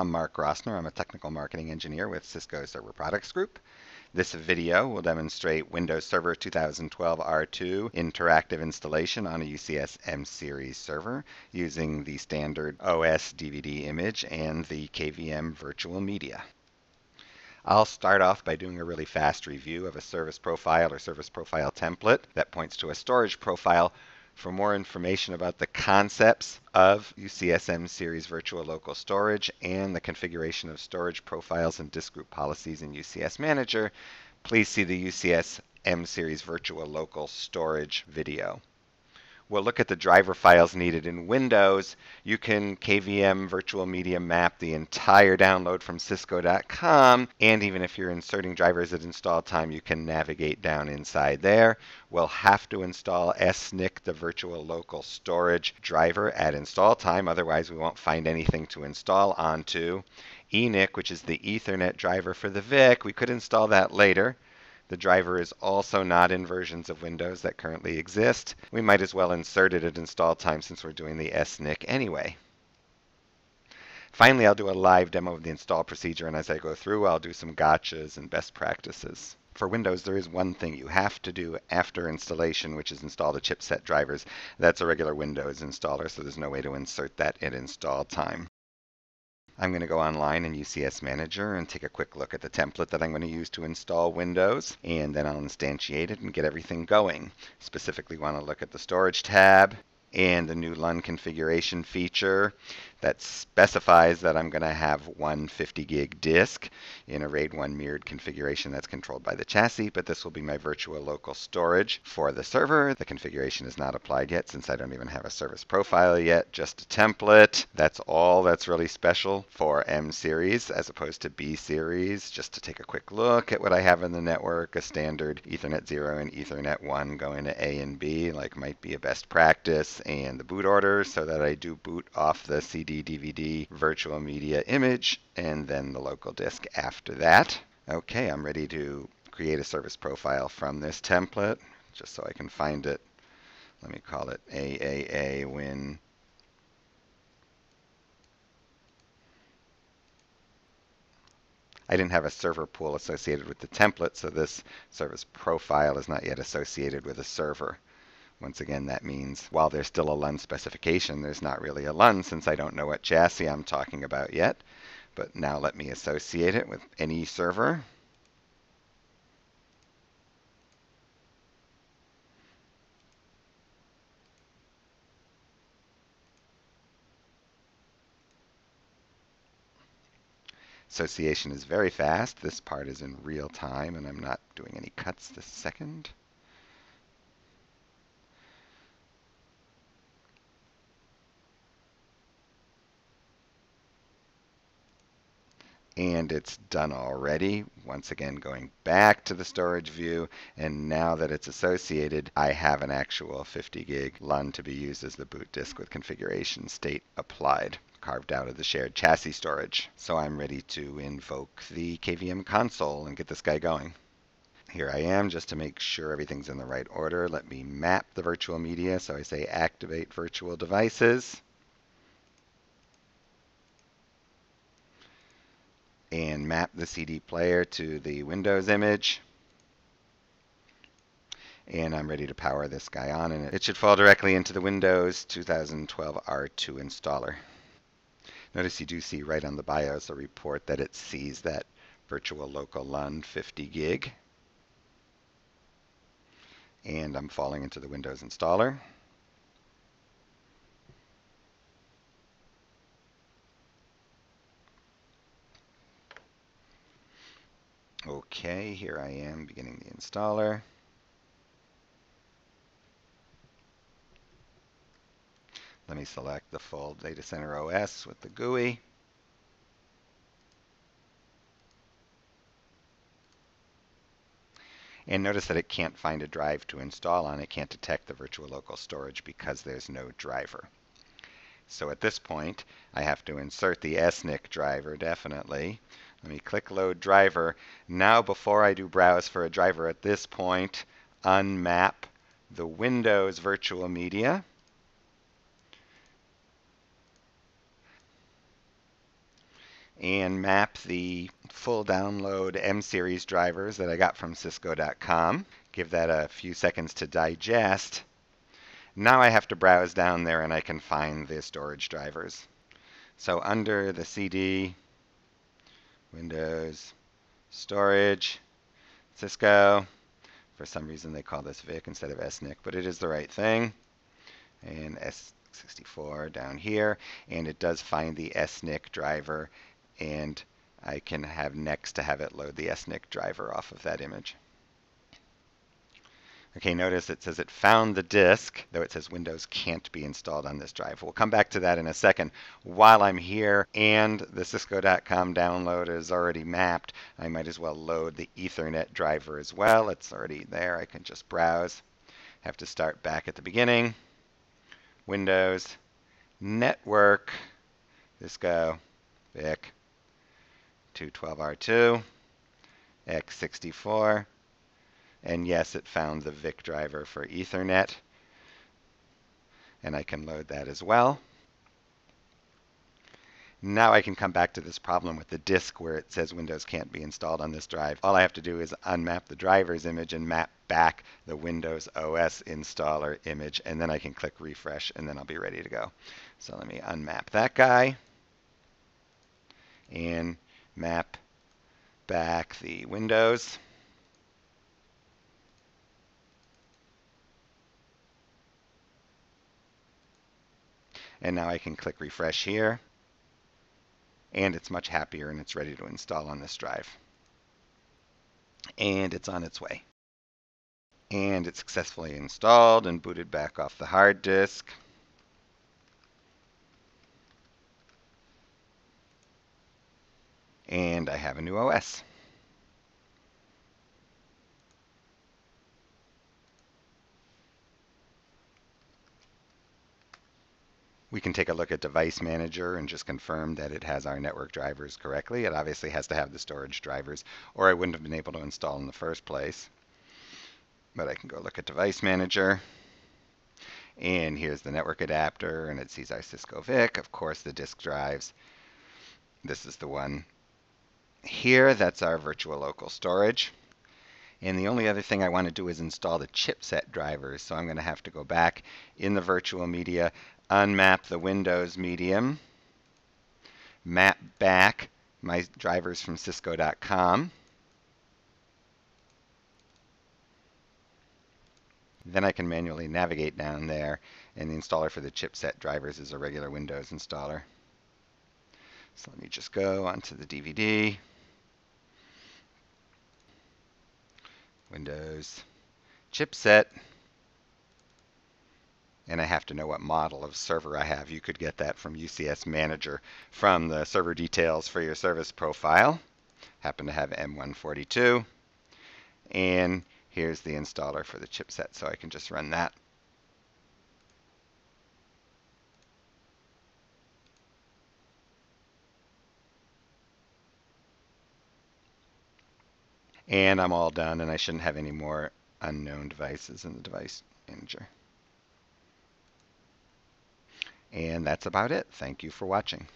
I'm Mark Grossner. I'm a technical marketing engineer with Cisco Server Products Group. This video will demonstrate Windows Server 2012 R2 interactive installation on a UCS M-Series server using the standard OS DVD image and the KVM virtual media. I'll start off by doing a really fast review of a service profile or service profile template that points to a storage profile. For more information about the concepts of UCS M-Series Virtual Local Storage and the configuration of storage profiles and disk group policies in UCS Manager, please see the UCS M-Series Virtual Local Storage video. We'll look at the driver files needed in Windows. You can KVM virtual media map the entire download from Cisco.com, and even if you're inserting drivers at install time, you can navigate down inside there. We'll have to install SNIC, the virtual local storage driver, at install time, otherwise we won't find anything to install onto. ENIC, which is the Ethernet driver for the VIC, we could install that later. The driver is also not in versions of Windows that currently exist. We might as well insert it at install time since we're doing the SNIC anyway. Finally, I'll do a live demo of the install procedure, and as I go through, I'll do some gotchas and best practices. For Windows, there is one thing you have to do after installation, which is install the chipset drivers. That's a regular Windows installer, so there's no way to insert that at install time. I'm going to go online in UCS Manager and take a quick look at the template that I'm going to use to install Windows, and then I'll instantiate it and get everything going. Specifically, want to look at the Storage tab and the new LUN configuration feature that specifies that I'm going to have 150 gig disk in a RAID 1 mirrored configuration that's controlled by the chassis, but this will be my virtual local storage for the server. The configuration is not applied yet since I don't even have a service profile yet, just a template. That's all that's really special for M-Series as opposed to B-Series. Just to take a quick look at what I have in the network, a standard Ethernet 0 and Ethernet 1 going to A and B, like might be a best practice, and the boot order so that I do boot off the CD DVD virtual media image and then the local disk after that. Okay, I'm ready to create a service profile from this template just so I can find it. Let me call it AAA Win. I didn't have a server pool associated with the template, so this service profile is not yet associated with a server. Once again, that means while there's still a LUN specification, there's not really a LUN since I don't know what chassis I'm talking about yet. But now let me associate it with any server. Association is very fast. This part is in real time, and I'm not doing any cuts this second. And it's done already. Once again, going back to the storage view, and now that it's associated, I have an actual 50 gig LUN to be used as the boot disk with configuration state applied, carved out of the shared chassis storage. So I'm ready to invoke the KVM console and get this guy going. Here I am, just to make sure everything's in the right order. Let me map the virtual media. So I say activate virtual devices. And map the CD player to the Windows image. And I'm ready to power this guy on, and it should fall directly into the Windows 2012 R2 installer. Notice you do see right on the BIOS a report that it sees that virtual local LUN 50 gig. And I'm falling into the Windows installer. Okay, here I am beginning the installer. Let me select the full data center OS with the GUI. And notice that it can't find a drive to install on. It can't detect the virtual local storage because there's no driver. So at this point, I have to insert the SNIC driver, definitely. Let me click Load Driver. Now, before I do browse for a driver at this point, unmap the Windows virtual media. and map the full download M-Series drivers that I got from Cisco.com. Give that a few seconds to digest. Now I have to browse down there and I can find the storage drivers. So under the CD, Windows, Storage, Cisco. For some reason they call this VIC instead of SNIC, but it is the right thing. And S64 down here, and it does find the SNIC driver, and I can have next to have it load the SNIC driver off of that image. Okay, notice it says it found the disk, though it says Windows can't be installed on this drive. We'll come back to that in a second. While I'm here and the Cisco.com download is already mapped, I might as well load the Ethernet driver as well. It's already there. I can just browse. Have to start back at the beginning. Windows, Network, Cisco, VIC, 2012 R2, X64. And yes, it found the VIC driver for Ethernet, and I can load that as well. Now I can come back to this problem with the disk where it says Windows can't be installed on this drive. All I have to do is unmap the driver's image and map back the Windows OS installer image, and then I can click refresh, and then I'll be ready to go. So let me unmap that guy and map back the Windows. And now I can click refresh here, and it's much happier and it's ready to install on this drive. And it's on its way. And it's successfully installed and booted back off the hard disk. And I have a new OS. We can take a look at Device Manager and just confirm that it has our network drivers correctly. It obviously has to have the storage drivers, or I wouldn't have been able to install in the first place. But I can go look at Device Manager, and here's the network adapter, and it sees our Cisco VIC. Of course, the disk drives. This is the one here. That's our virtual local storage. And the only other thing I want to do is install the chipset drivers. So I'm going to have to go back in the virtual media, unmap the Windows medium, map back my drivers from Cisco.com. Then I can manually navigate down there, and the installer for the chipset drivers is a regular Windows installer. So let me just go onto the DVD, Windows, chipset. And I have to know what model of server I have. You could get that from UCS Manager from the server details for your service profile. Happen to have M142. And here's the installer for the chipset, so I can just run that. And I'm all done, and I shouldn't have any more unknown devices in the Device Manager. And that's about it. Thank you for watching.